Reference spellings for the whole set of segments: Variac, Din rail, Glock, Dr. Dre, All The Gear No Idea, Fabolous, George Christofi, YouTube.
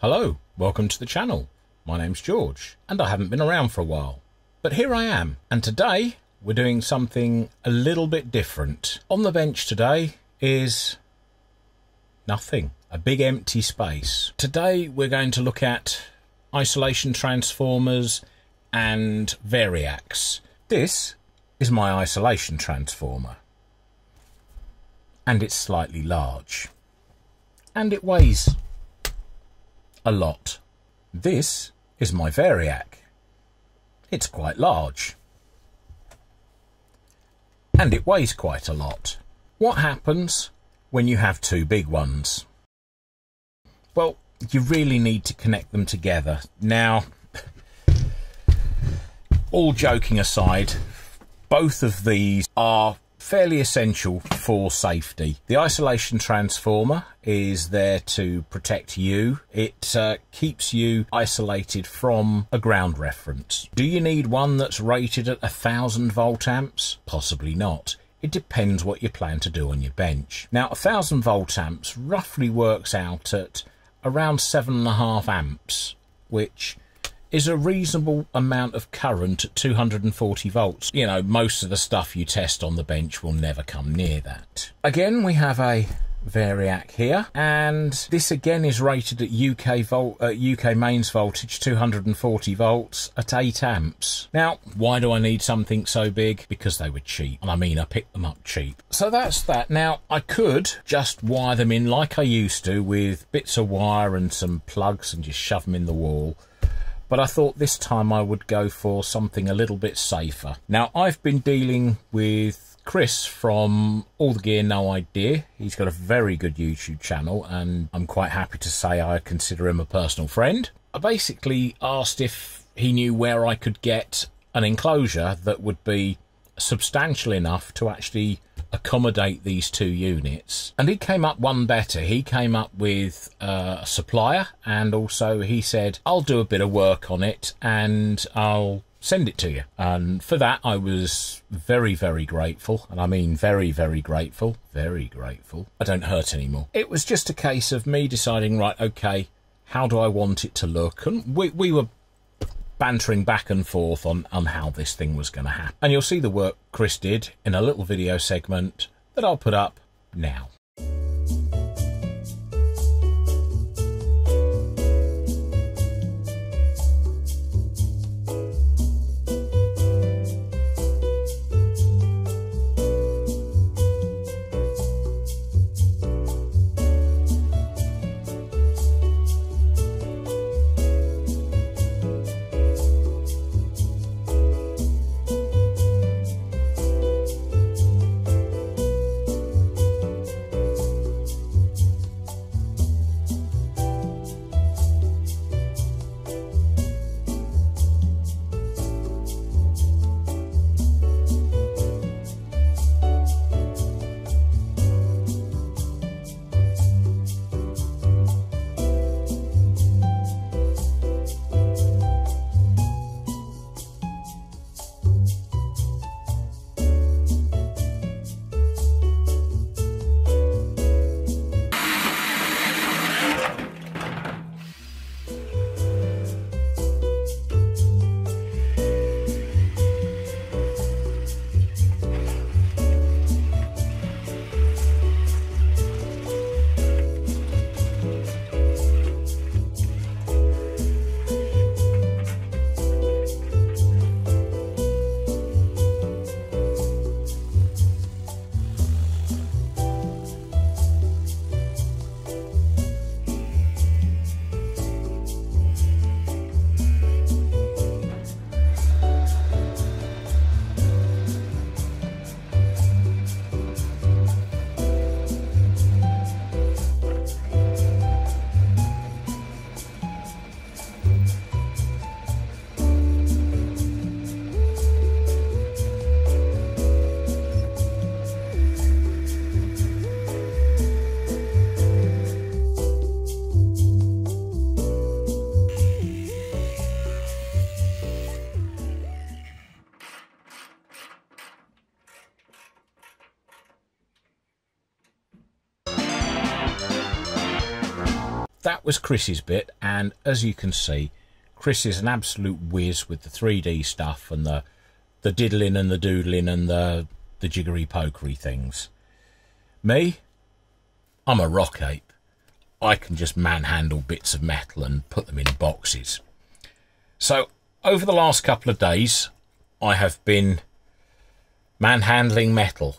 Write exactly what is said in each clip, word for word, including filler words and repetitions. Hello, welcome to the channel. My name's George and I haven't been around for a while, but here I am, and today we're doing something a little bit different. On the bench today is nothing, a big empty space. Today we're going to look at isolation transformers and variacs. This is my isolation transformer and it's slightly large and it weighs a lot. This is my Variac. It's quite large and it weighs quite a lot. What happens when you have two big ones? Well, you really need to connect them together. Now, all joking aside, both of these are fairly essential for safety. The isolation transformer is there to protect you. It uh, keeps you isolated from a ground reference. Do you need one that's rated at a thousand volt amps? Possibly not. It depends what you plan to do on your bench. Now, a thousand volt amps roughly works out at around seven and a half amps, which is a reasonable amount of current at two hundred forty volts. You know, most of the stuff you test on the bench will never come near that. Again, we have a Variac here, and this again is rated at U K, volt, uh, U K mains voltage, two hundred forty volts at eight amps. Now, why do I need something so big? Because they were cheap, and I mean I picked them up cheap. So that's that. Now, I could just wire them in like I used to with bits of wire and some plugs and just shove them in the wall. But I thought this time I would go for something a little bit safer. Now, I've been dealing with Chris from All The Gear No Idea. He's got a very good YouTube channel and I'm quite happy to say I consider him a personal friend. I basically asked if he knew where I could get an enclosure that would be substantial enough to actually accommodate these two units, and he came up one better. He came up with uh, a supplier, and also he said, I'll do a bit of work on it and I'll send it to you. And for that I was very very grateful, and I mean very very grateful, very grateful. I don't hurt anymore. It was just a case of me deciding, right, okay, how do I want it to look? And we, we were bantering back and forth on, on how this thing was going to happen. And you'll see the work Chris did in a little video segment that I'll put up now. was Chris's bit, and as you can see, Chris is an absolute whiz with the three D stuff and the the diddling and the doodling and the the jiggery pokery things. Me, I'm a rock ape. I can just manhandle bits of metal and put them in boxes. So over the last couple of days, I have been manhandling metal,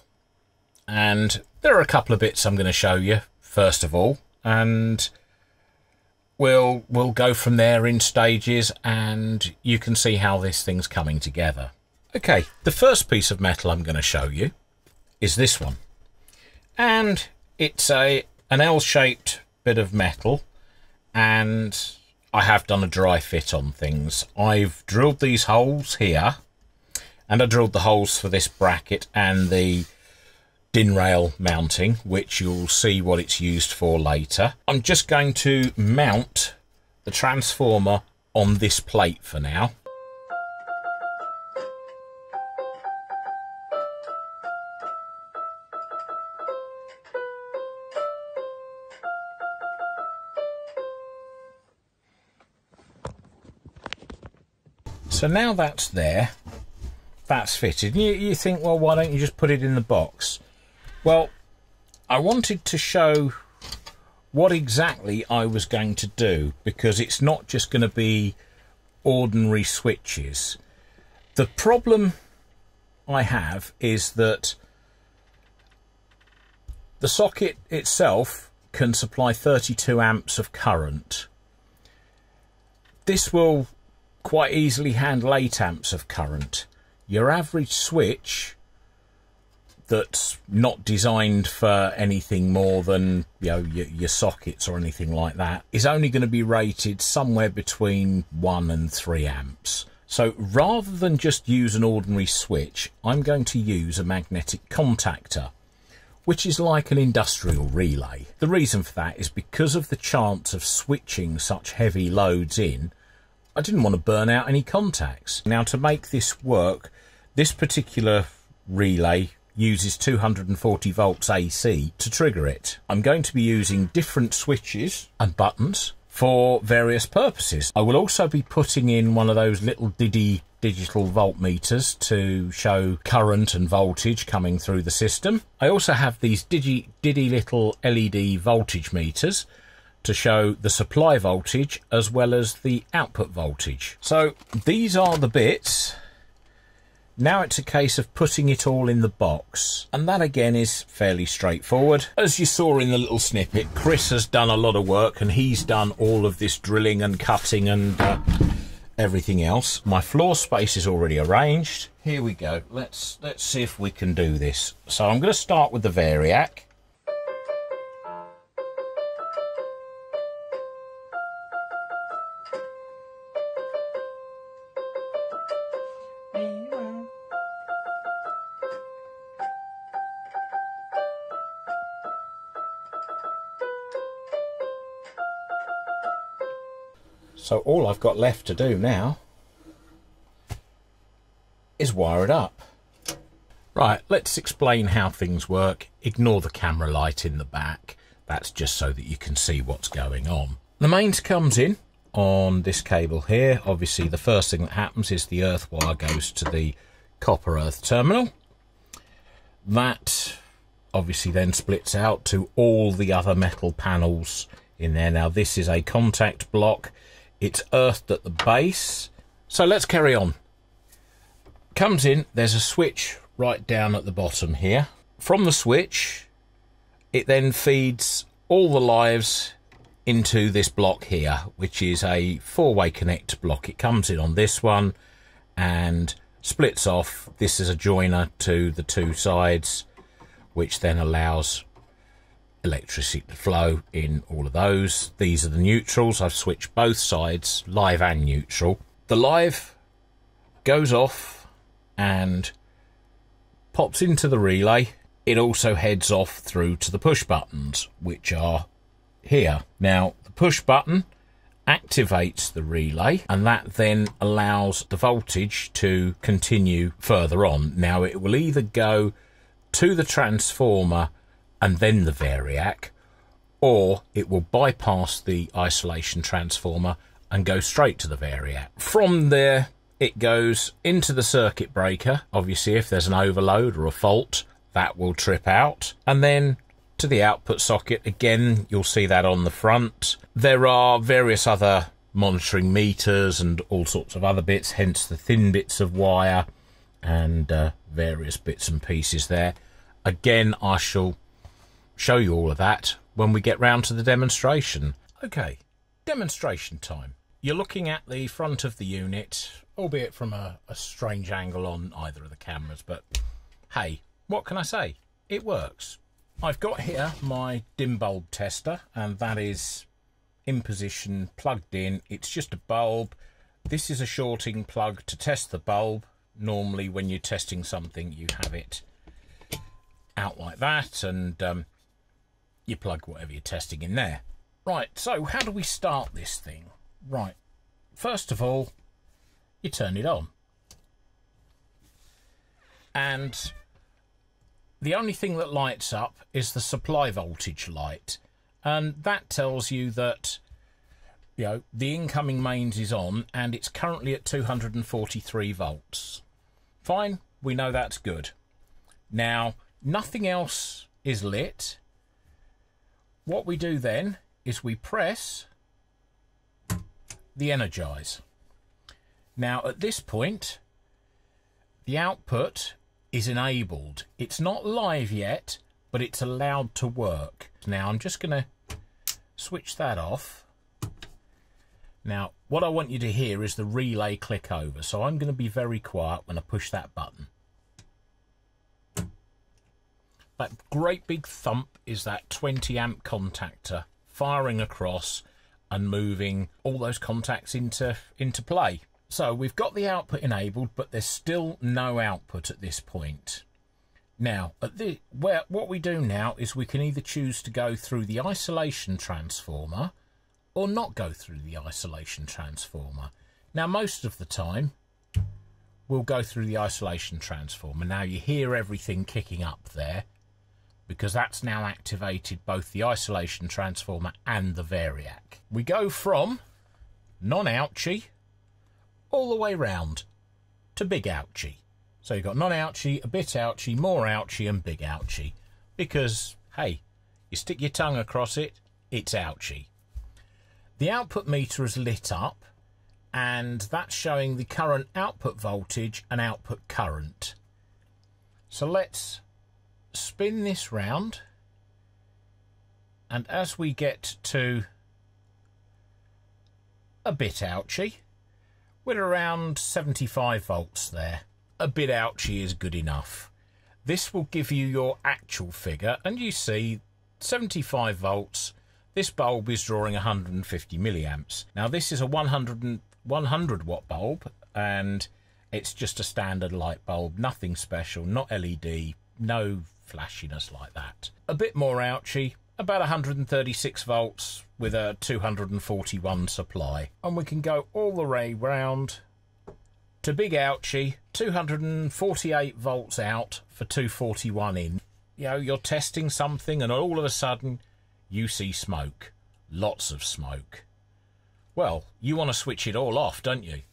and there are a couple of bits I'm going to show you first of all, and we'll we'll go from there in stages, and you can see how this thing's coming together. Okay, the first piece of metal I'm going to show you is this one, and it's a an L-shaped bit of metal, and I have done a dry fit on things. I've drilled these holes here, and I drilled the holes for this bracket and the Din rail mounting, which you'll see what it's used for later. I'm just going to mount the transformer on this plate for now. So now that's there, that's fitted. You, you think, well, why don't you just put it in the box? Well, I wanted to show what exactly I was going to do, because it's not just going to be ordinary switches. The problem I have is that the socket itself can supply thirty-two amps of current. This will quite easily handle eight amps of current. Your average switch that's not designed for anything more than, you know, your, your sockets or anything like that is only going to be rated somewhere between one and three amps. So rather than just use an ordinary switch, I'm going to use a magnetic contactor, which is like an industrial relay. The reason for that is because of the chance of switching such heavy loads in, I didn't want to burn out any contacts. Now, to make this work, this particular relay uses two hundred forty volts A C to trigger it. I'm going to be using different switches and buttons for various purposes. I will also be putting in one of those little diddy digital voltmeters to show current and voltage coming through the system. I also have these digi, diddy little L E D voltage meters to show the supply voltage as well as the output voltage. So these are the bits. Now it's a case of putting it all in the box, and that again is fairly straightforward. As you saw in the little snippet, Chris has done a lot of work, and he's done all of this drilling and cutting and uh, everything else. My floor space is already arranged. Here we go. Let's let's see if we can do this. So I'm going to start with the Variac. So all I've got left to do now is wire it up. Right, let's explain how things work. Ignore the camera light in the back. That's just so that you can see what's going on. The mains comes in on this cable here. Obviously, the first thing that happens is the earth wire goes to the copper earth terminal. That obviously then splits out to all the other metal panels in there. Now, this is a contact block. It's earthed at the base. So let's carry on. Comes in, there's a switch right down at the bottom here. From the switch, it then feeds all the lives into this block here, which is a four-way connect block. It comes in on this one and splits off. This is a joiner to the two sides, which then allows electricity to flow in all of those. These are the neutrals. I've switched both sides, live and neutral. The live goes off and pops into the relay. It also heads off through to the push buttons, which are here. Now, the push button activates the relay, and that then allows the voltage to continue further on. Now, it will either go to the transformer and then the Variac, or it will bypass the isolation transformer and go straight to the variac. From there, it goes into the circuit breaker. Obviously, if there's an overload or a fault, that will trip out. And then to the output socket, again, you'll see that on the front. There are various other monitoring meters and all sorts of other bits, hence the thin bits of wire and uh, various bits and pieces there. Again, I shall show you all of that when we get round to the demonstration. Okay, demonstration time. You're looking at the front of the unit, albeit from a, a strange angle on either of the cameras, but hey, what can I say? It works. I've got here my dim bulb tester, and that is in position, plugged in. It's just a bulb. This is a shorting plug to test the bulb. Normally when you're testing something, you have it out like that, and um, you plug whatever you're testing in there. Right, so how do we start this thing? Right, first of all, you turn it on, and the only thing that lights up is the supply voltage light, and that tells you that, you know, the incoming mains is on, and it's currently at two hundred forty-three volts. Fine, we know that's good. Now, nothing else is lit. What we do then is we press the energize. Now, at this point, the output is enabled. It's not live yet, but it's allowed to work. Now, I'm just going to switch that off. Now, what I want you to hear is the relay click over, so I'm going to be very quiet when I push that button. That great big thump is that twenty amp contactor firing across and moving all those contacts into, into play. So we've got the output enabled, but there's still no output at this point. Now, at the, where, what we do now is we can either choose to go through the isolation transformer or not go through the isolation transformer. Now, most of the time, we'll go through the isolation transformer. Now, you hear everything kicking up there, because that's now activated both the isolation transformer and the variac. We go from non-ouchy all the way round to big ouchy. So you've got non-ouchy, a bit ouchy, more ouchy and big ouchy. Because, hey, you stick your tongue across it, it's ouchy. The output meter is lit up, and that's showing the current output voltage and output current. So let's spin this round, and as we get to a bit ouchy, we're around seventy-five volts there. A bit ouchy is good enough. This will give you your actual figure, and you see seventy-five volts. This bulb is drawing one hundred fifty milliamps. Now, this is a one hundred watt bulb, and it's just a standard light bulb, nothing special, not L E D, no flashiness like that. A bit more ouchy, about one hundred thirty-six volts with a two hundred forty-one supply, and we can go all the way round to big ouchy, two hundred forty-eight volts out for two forty-one in. You know, you're testing something and all of a sudden you see smoke, lots of smoke. Well, you want to switch it all off, don't you?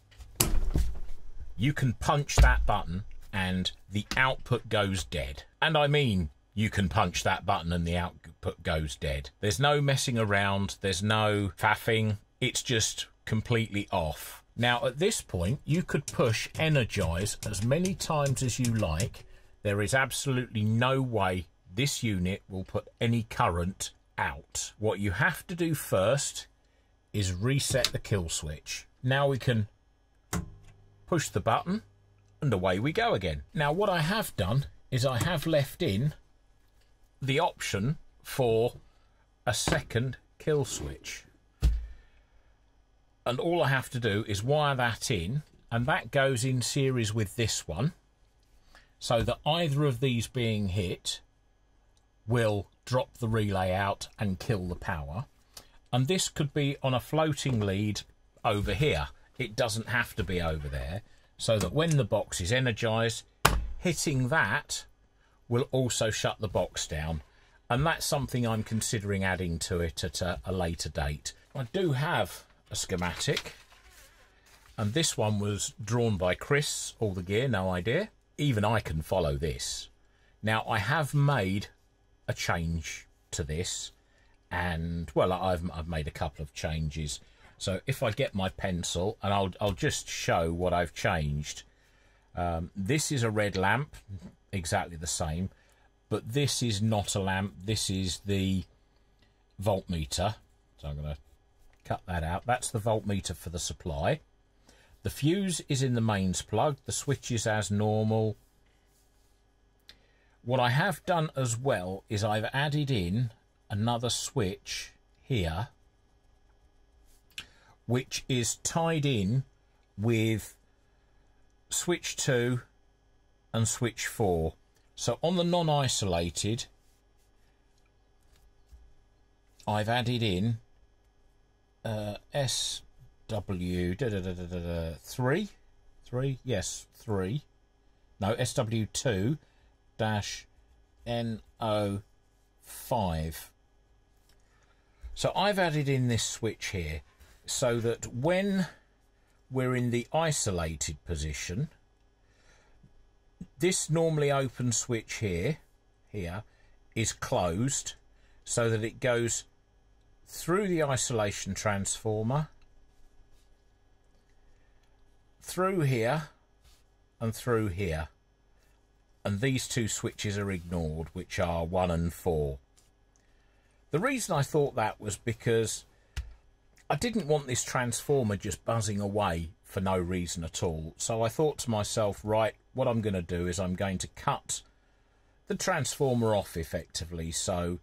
You can punch that button and the output goes dead. And I mean, you can punch that button and the output goes dead. There's no messing around, there's no faffing, it's just completely off. Now, at this point, you could push energize as many times as you like. There is absolutely no way this unit will put any current out. What you have to do first is reset the kill switch. Now we can push the button, and away we go again. Now, what I have done is I have left in the option for a second kill switch. And all I have to do is wire that in, and that goes in series with this one, so that either of these being hit will drop the relay out and kill the power. And this could be on a floating lead over here. It doesn't have to be over there, so that when the box is energized, hitting that will also shut the box down. and that's something I'm considering adding to it at a, a later date. I do have a schematic, and this one was drawn by Chris, All The Gear No Idea. Even I can follow this. Now, I have made a change to this, and well, I've, I've made a couple of changes. So if I get my pencil, and I'll, I'll just show what I've changed. Um, this is a red lamp, exactly the same, but this is not a lamp. This is the voltmeter. So I'm going to cut that out. That's the voltmeter for the supply. The fuse is in the mains plug. The switch is as normal. What I have done as well is I've added in another switch here, which is tied in with switch two and switch four. So on the non-isolated, I've added in uh, S W da, da, da, da, da, three, three, yes, three, no, S W two dash N O five. So I've added in this switch here, so that when we're in the isolated position, this normally open switch here, here, is closed, so that it goes through the isolation transformer, through here, and through here. And these two switches are ignored, which are one and four. The reason I thought that was because I didn't want this transformer just buzzing away for no reason at all. So I thought to myself, right, what I'm going to do is I'm going to cut the transformer off effectively, so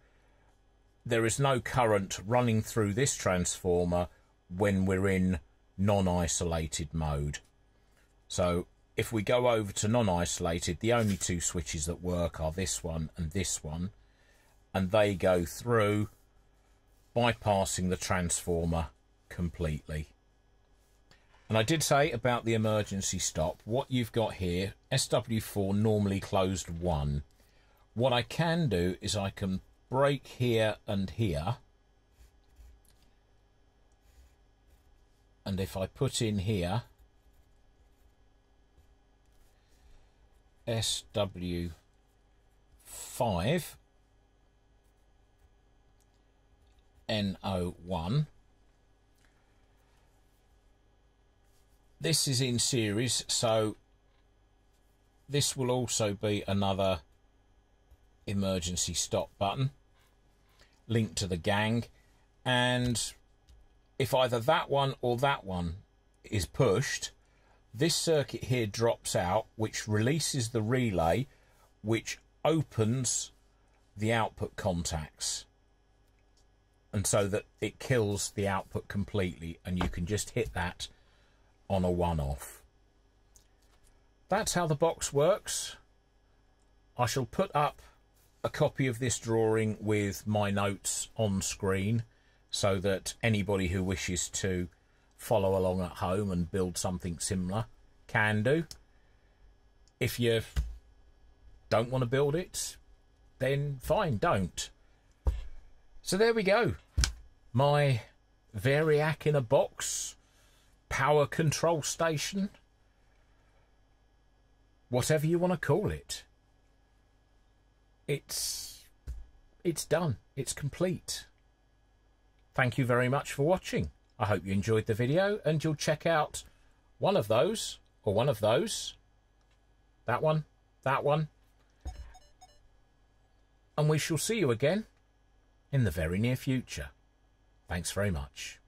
there is no current running through this transformer when we're in non-isolated mode. So if we go over to non-isolated, the only two switches that work are this one and this one, and they go through, bypassing the transformer completely. And I did say about the emergency stop, what you've got here, S W four normally closed one. What I can do is I can break here and here. And if I put in here, S W five, N O one. This is in series, so this will also be another emergency stop button linked to the gang, and if either that one or that one is pushed, this circuit here drops out, which releases the relay, which opens the output contacts. And so that it kills the output completely, and you can just hit that on a one-off. That's how the box works. I shall put up a copy of this drawing with my notes on screen, so that anybody who wishes to follow along at home and build something similar can do. If you don't want to build it, then fine, don't. So there we go, my Variac in a box, power control station, whatever you want to call it. It's, it's done, it's complete. Thank you very much for watching. I hope you enjoyed the video, and you'll check out one of those, or one of those, that one, that one, and we shall see you again in the very near future. Thanks very much.